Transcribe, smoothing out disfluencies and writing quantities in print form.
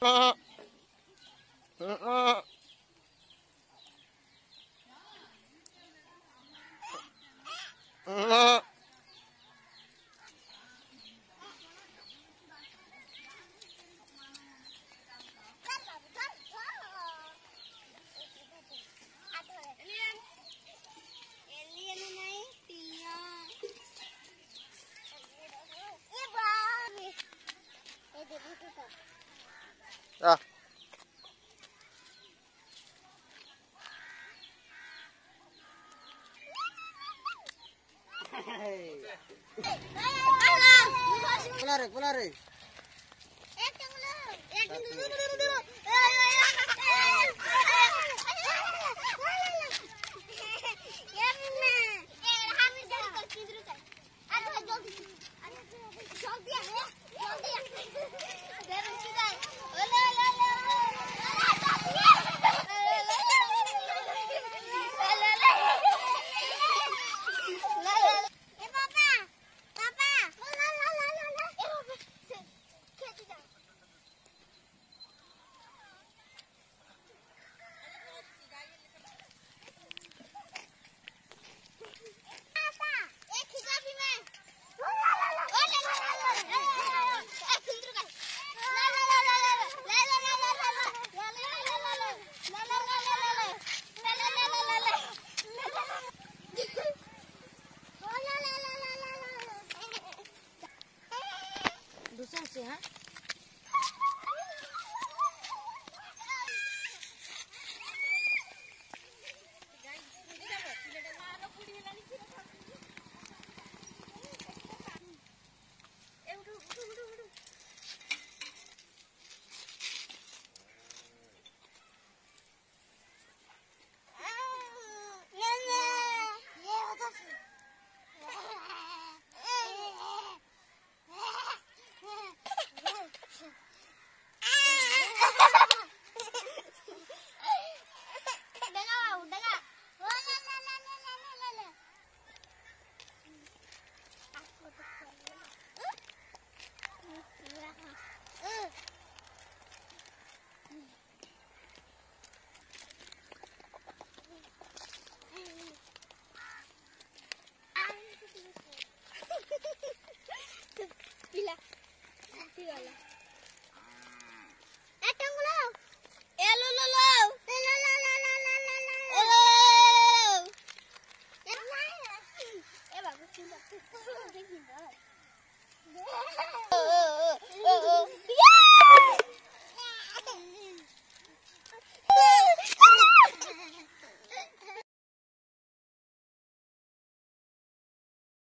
Ah. Hey. Pular, pular. Eh, tunggu dulu.